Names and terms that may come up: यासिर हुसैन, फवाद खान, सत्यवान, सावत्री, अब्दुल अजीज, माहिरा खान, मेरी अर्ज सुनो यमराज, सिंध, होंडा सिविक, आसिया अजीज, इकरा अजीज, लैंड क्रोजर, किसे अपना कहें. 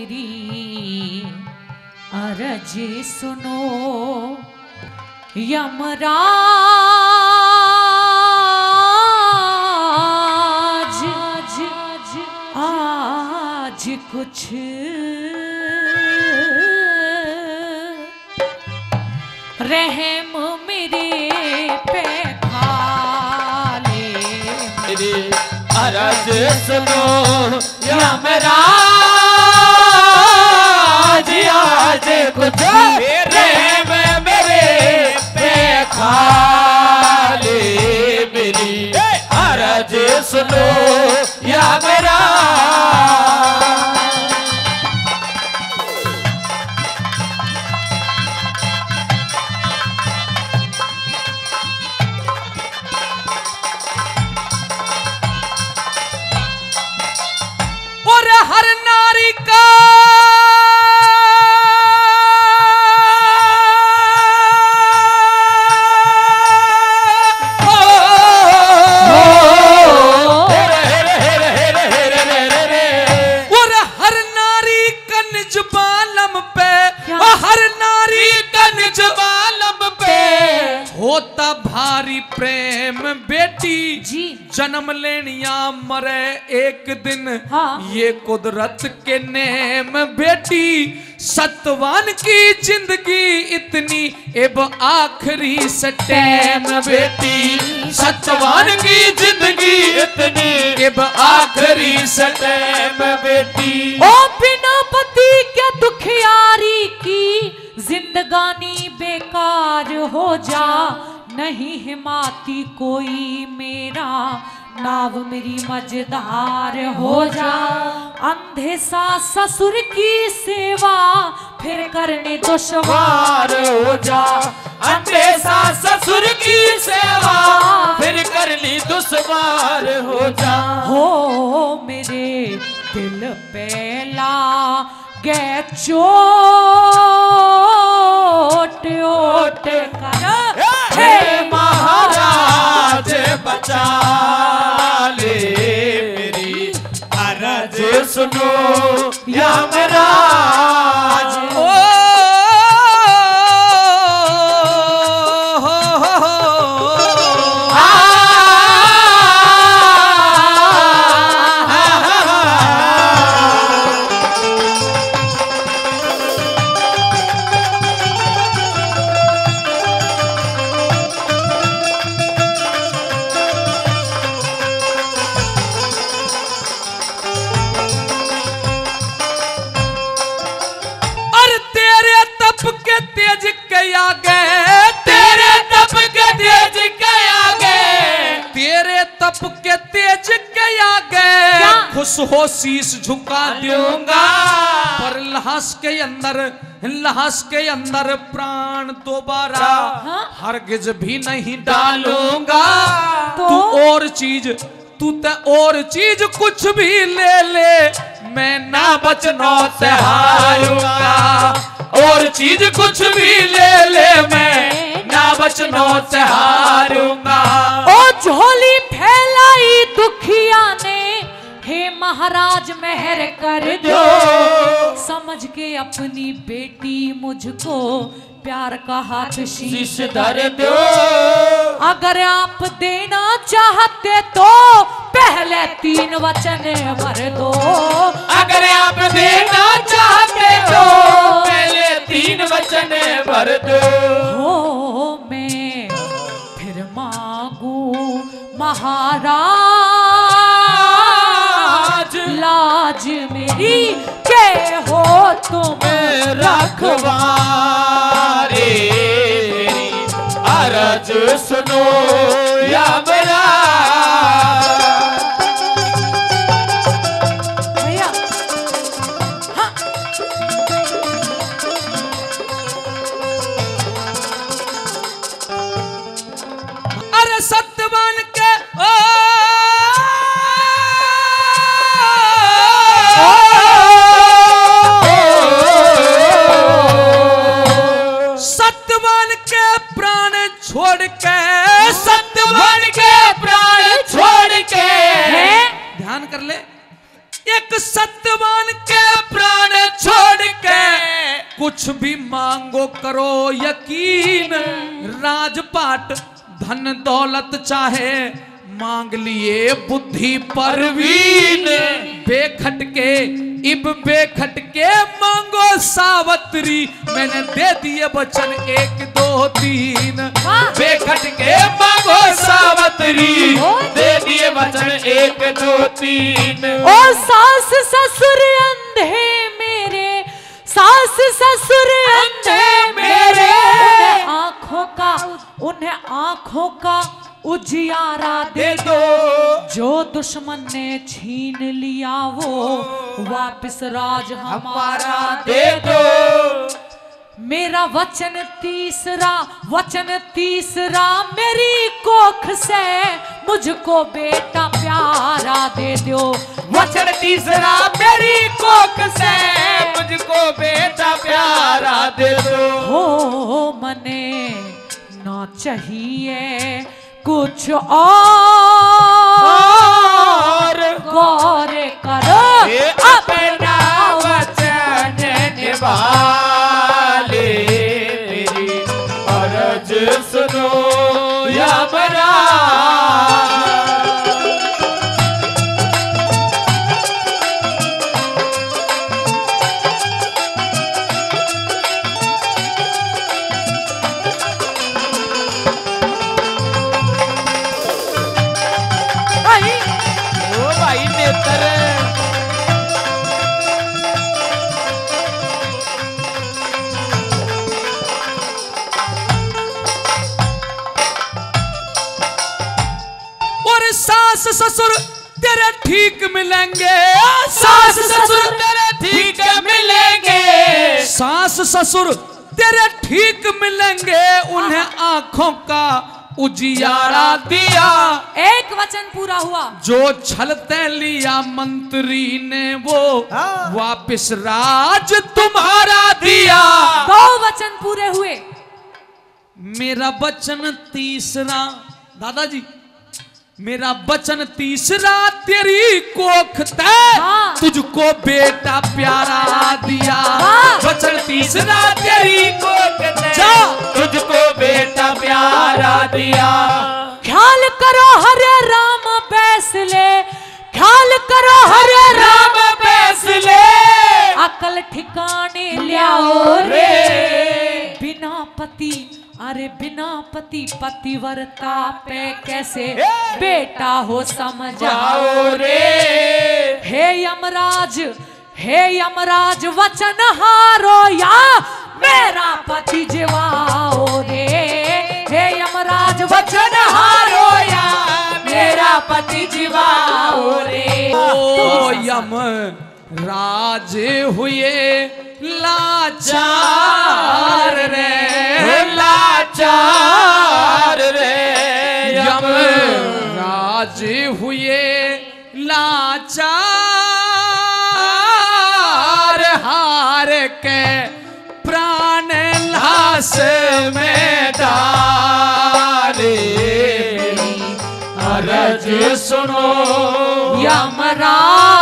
मेरी अर्ज सुनो यमराज। आज कुछ रहम मेरे पे खा ले, मेरी अर्ज सुनो यमराज। आज कुछ रहम मेरे पे खा ले, मेरी अर्ज सुनो यमराज। जन्म लेनिया मरे एक दिन, हाँ। ये कुदरत के नेम बेटी, सतवान की जिंदगी इतनी अब आखिरी स्टैम बेटी, सतवान की जिंदगी इतनी अब आखिरी स्टैम बेटी। ओ बिना पति क्या दुखियारी की जिंदगानी बेकार हो जा, नहीं हिमाती कोई मेरा, नाव मेरी मजेदार हो जा। अंधे सास ससुर की सेवा फिर करने दुश्वार हो जा, अंधे सास ससुर की सेवा फिर करनी दुश्वार हो जा। हो मेरे दिल पे लागे चोट ओट कर, हे महाराज बचा ले, मेरी अर्ज सुनो यमराज। ओ खुश हो शीश झुका दूंगा, पर लहास के अंदर प्राण दोबारा हरगिज भी नहीं डालूंगा। तू और चीज कुछ भी ले ले, मैं ना बचनों से हारूंगा। और चीज कुछ भी ले ले, मैं ना बचनों से हारूंगा। ओ झोली फैलाई दुखिया ने, हे महाराज मेहर कर दो, समझ के अपनी बेटी मुझको प्यार का हाथ शीश धर दो। अगर आप देना चाहते तो पहले तीन वचन भर दो, अगर आप देना चाहते तो पहले तीन वचन भर दो। हो मैं फिर मांगू महाराज लाज मेरी के हो तुम रखवारे, मेरी अर्ज सुनो यमराज। सत्यवान के प्राण छोड़ के, सत्यवान के कुछ भी मांगो करो यकीन, राजपाट धन दौलत चाहे मांग लिए बुद्धि परवीन। बेखटके इब बेखटके मांगो सावत्री, मैंने दे दिए वचन 1 2 3। बेखटके मांगो सावत्री, दे दिए वचन 1 2 3। ओ सास ससुर अंधे मेरे, सास ससुर अंधे मेरे, उन्हें आँखों का उजियारा दे दो। जो दुश्मन ने छीन लिया वो वापस राज हमारा दे दो। मेरा वचन तीसरा मेरी कोख से मुझको बेटा प्यारा दे दो। वचन तीसरा मेरी कोख से मुझको बेटा प्यारा दे दो। हो मने ना चाहिए कुछ और, गौर करो अपना वचन निभाले। मेरी अर्ज सुनो ससुर तेरे ठीक मिलेंगे, सास ससुर तेरे ठीक मिलेंगे, सास ससुर तेरे ठीक मिलेंगे, उन्हें आंखों का उजियारा दिया। 1 वचन पूरा हुआ। जो छलते लिया मंत्री ने वो वापस राज तुम्हारा दिया। 2 वचन पूरे हुए। मेरा वचन तीसरा, दादाजी मेरा वचन तीसरा तेरी कोख ते तुझको बेटा प्यारा दिया। वचन तीसरा तेरी कोख ते तुझको बेटा प्यारा दिया। ख्याल करो हरे राम फैसले, ख्याल करो हरे राम फैसले, अकल ठिकाने ल्याओ रे। बिना पति पतिव्रता पे कैसे बेटा हो समझाओ रे। हे यमराज वचन हारो या मेरा पति जिवाओ रे। हे यमराज वचन हारो या मेरा पति जिवाओ रे। ओ यमराज हुए लाचार रे, लाचार रे, यमराज हुए लाचार, हार के प्राण लाश में डाले। मेरी अर्ज सुनो यमराज।